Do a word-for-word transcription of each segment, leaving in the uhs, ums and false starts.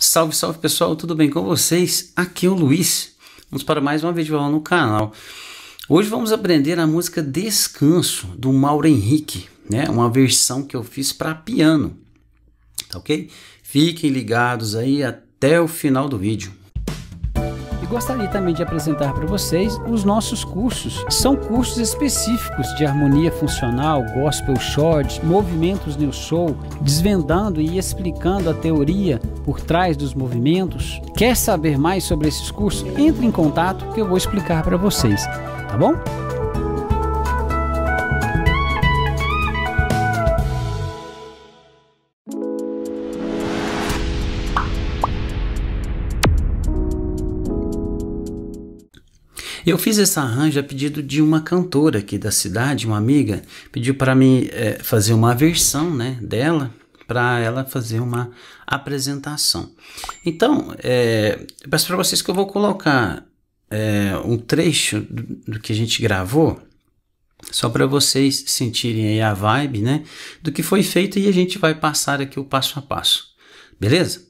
Salve, salve pessoal, tudo bem com vocês? Aqui é o Luiz, vamos para mais uma videoaula no canal. Hoje vamos aprender a música Descanso, do Mauro Henrique, né? Uma versão que eu fiz para piano, tá ok? Fiquem ligados aí até o final do vídeo. E gostaria também de apresentar para vocês os nossos cursos. São cursos específicos de harmonia funcional, gospel shorts, movimentos new soul, desvendando e explicando a teoria por trás dos movimentos. Quer saber mais sobre esses cursos? Entre em contato que eu vou explicar para vocês, tá bom? Eu fiz esse arranjo a pedido de uma cantora aqui da cidade, uma amiga, pediu para mim é, fazer uma versão, né, dela, para ela fazer uma apresentação. Então, é, eu peço para vocês que eu vou colocar é, um trecho do, do que a gente gravou, só para vocês sentirem aí a vibe, né, do que foi feito, e a gente vai passar aqui o passo a passo, beleza?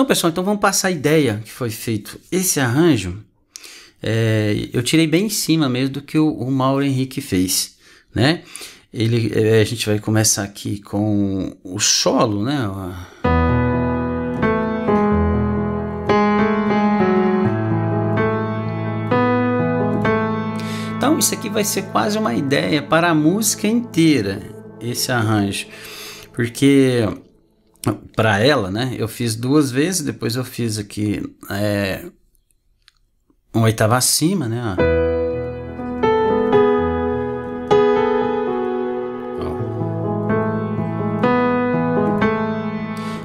Então, pessoal, então vamos passar a ideia que foi feito. Esse arranjo, é, eu tirei bem em cima mesmo do que o, o Mauro Henrique fez, né? Ele, é, a gente vai começar aqui com o solo, né? Então, isso aqui vai ser quase uma ideia para a música inteira, esse arranjo, porque para ela, né, eu fiz duas vezes, depois eu fiz aqui é, uma oitava acima, né, ó.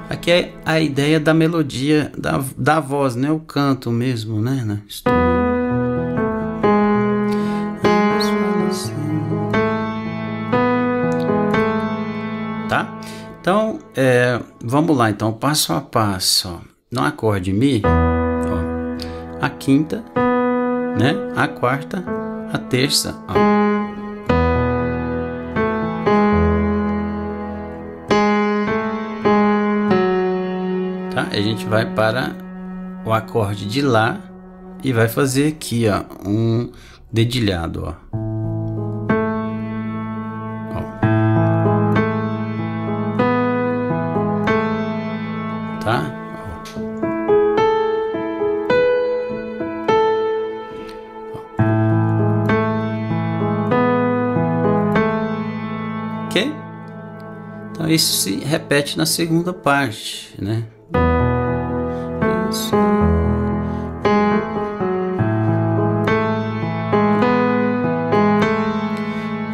Ó. Aqui é a ideia da melodia, da, da voz, né, o canto mesmo, né, né? Tá? Então, é, vamos lá, então, passo a passo, ó. No acorde Mi, ó, a quinta, né, a quarta, a terça, ó. Tá? A gente vai para o acorde de Lá e vai fazer aqui, ó, um dedilhado, ó. Então isso se repete na segunda parte, né?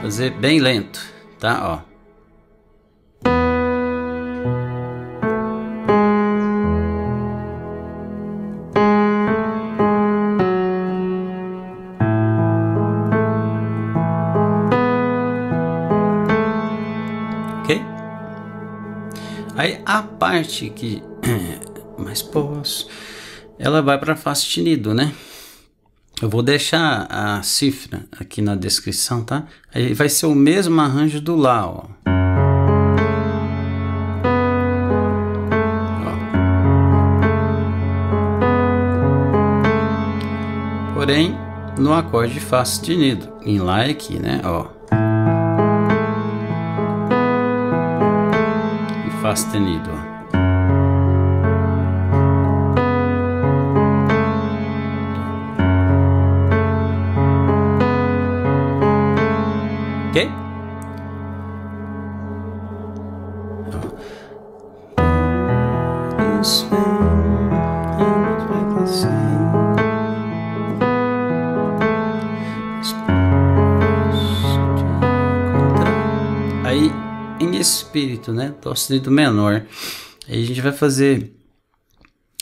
Fazer bem lento, tá? Ó. Aí a parte que mais posso, ela vai para Fá sustenido, né? Eu vou deixar a cifra aqui na descrição, tá? Aí vai ser o mesmo arranjo do Lá, ó. Ó. Porém, no acorde de Fá sustenido, em Lá e aqui, né? Ó. Fá sustenido. Ok? Aí em espírito, né? Dó sustenido menor. Aí a gente vai fazer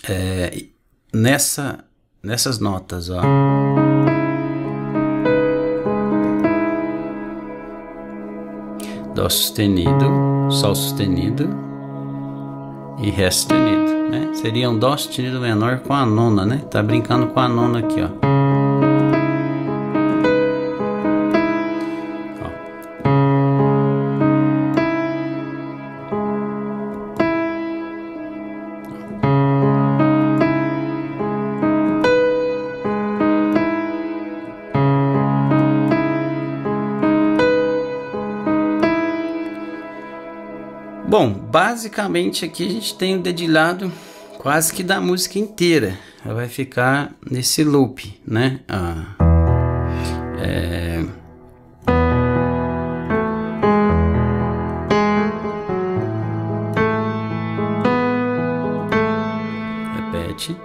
é, nessa, nessas notas, ó. Dó sustenido, Sol sustenido e Ré sustenido, né? Seria um Dó sustenido menor com a nona, né? Tá brincando com a nona aqui, ó. Bom, basicamente aqui a gente tem o dedilhado quase que da música inteira. Ela vai ficar nesse loop, né? Ah, é... Repete.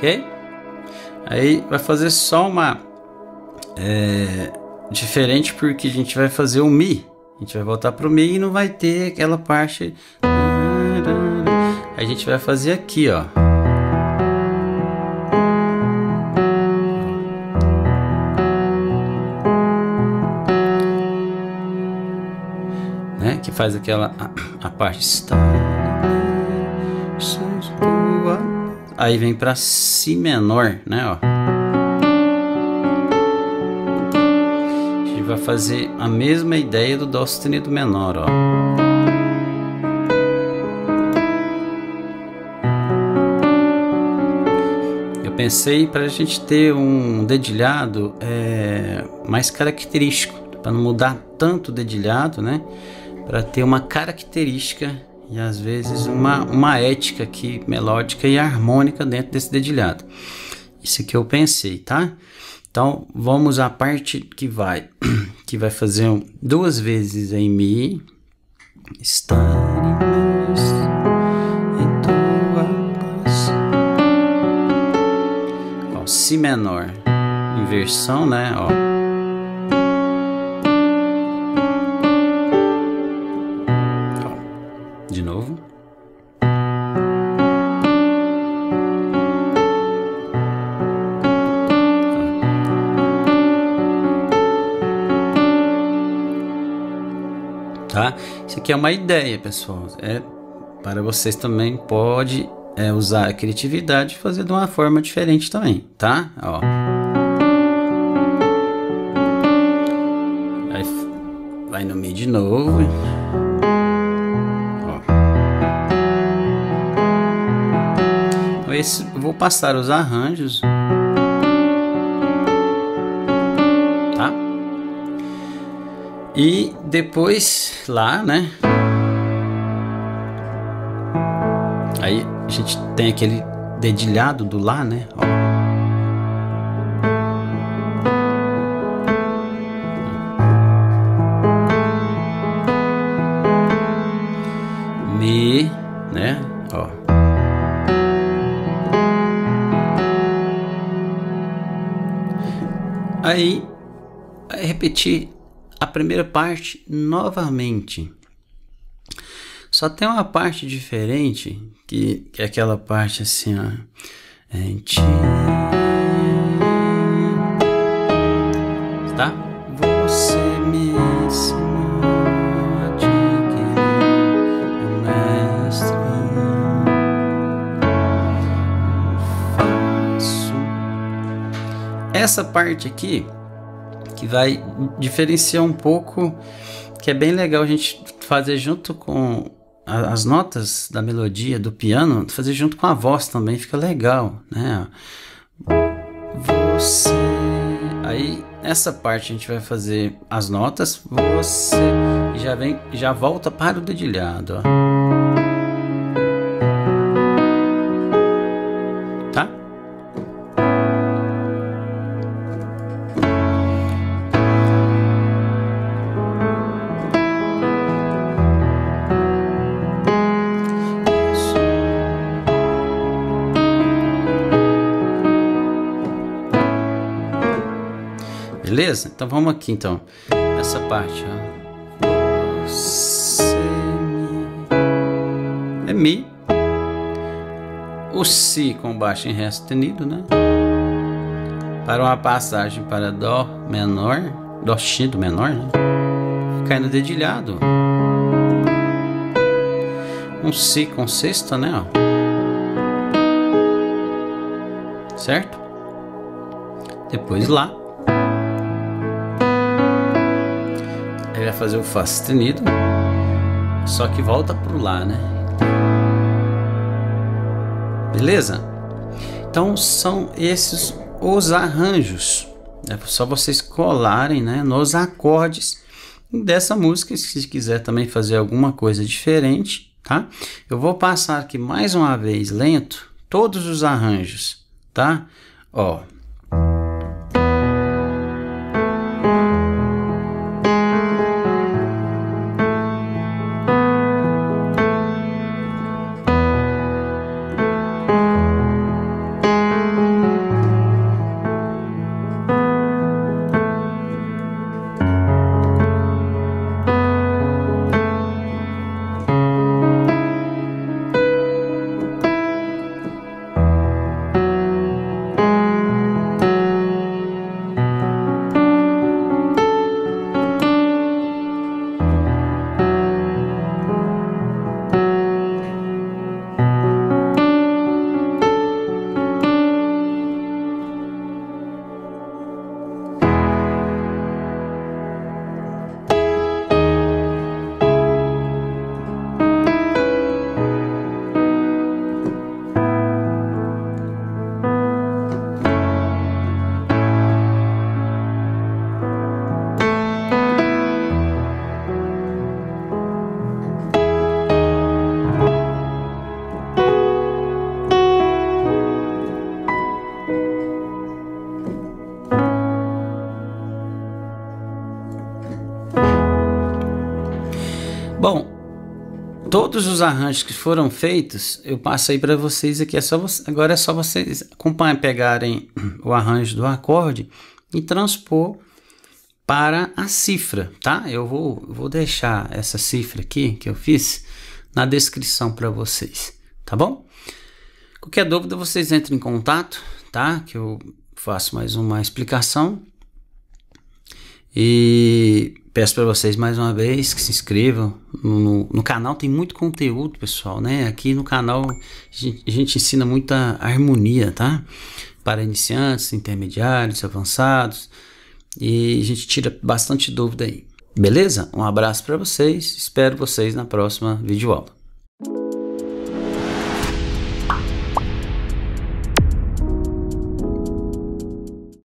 Ok? Aí vai fazer só uma é, diferente, porque a gente vai fazer o Mi. A gente vai voltar pro Mi e não vai ter aquela parte. A gente vai fazer aqui, ó. Né? Que faz aquela a, a parte. aí vem para si menor, né, ó. A gente vai fazer a mesma ideia do dó sustenido menor, ó. Eu pensei para a gente ter um dedilhado é, mais característico, para não mudar tanto o dedilhado, né, para ter uma característica e às vezes uma, uma ética aqui, melódica e harmônica dentro desse dedilhado. Isso que eu pensei, tá? Então vamos à parte que vai que vai fazer um, duas vezes em Mi. Estar imerso em tua paz. Ó, Si menor, inversão, né? Ó. De novo. Tá? Isso aqui é uma ideia, pessoal. É para vocês também, pode é, usar a criatividade e fazer de uma forma diferente também, tá? Ó. Aí vai no Mi de novo. Esse, eu vou passar os arranjos, tá? E depois lá, né? Aí a gente tem aquele dedilhado do Lá, né? Ó. Mi, né? Ó. Aí, repetir a primeira parte novamente. Só tem uma parte diferente, que, que é aquela parte assim, ó. Tá? Você me ensinou a te querer, meu mestre. Essa parte aqui que vai diferenciar um pouco, que é bem legal a gente fazer junto com a, as notas da melodia do piano, fazer junto com a voz também fica legal, né? Você, aí essa parte a gente vai fazer as notas, você, e já vem, já volta para o dedilhado, ó. Tá? Beleza? Então vamos aqui então, essa parte, ó. Você, Mi. É Mi. O Si com baixo em Ré sustenido, né? Para uma passagem para Dó menor, Dó sustenido menor, né? Cai no dedilhado. Um Si com sexta, né? Ó. Certo? Depois Lá. Ele vai fazer o Fá sustenido, só que volta pro Lá, né? Beleza? Então são esses os arranjos. É só vocês colarem, né, nos acordes dessa música. Se quiser também fazer alguma coisa diferente, tá? Eu vou passar aqui mais uma vez lento todos os arranjos, tá? Ó. todos os arranjos que foram feitos, eu passei para vocês aqui. É só você, agora é só vocês acompanhar, pegarem o arranjo do acorde e transpor para a cifra, tá? Eu vou, vou deixar essa cifra aqui que eu fiz na descrição para vocês, tá bom? Qualquer dúvida, vocês entrem em contato, tá? Que eu faço mais uma explicação. E peço para vocês mais uma vez que se inscrevam no, no canal. Tem muito conteúdo, pessoal, né? Aqui no canal a gente ensina muita harmonia, tá? Para iniciantes, intermediários, avançados. E a gente tira bastante dúvida aí. Beleza? Um abraço para vocês. Espero vocês na próxima videoaula.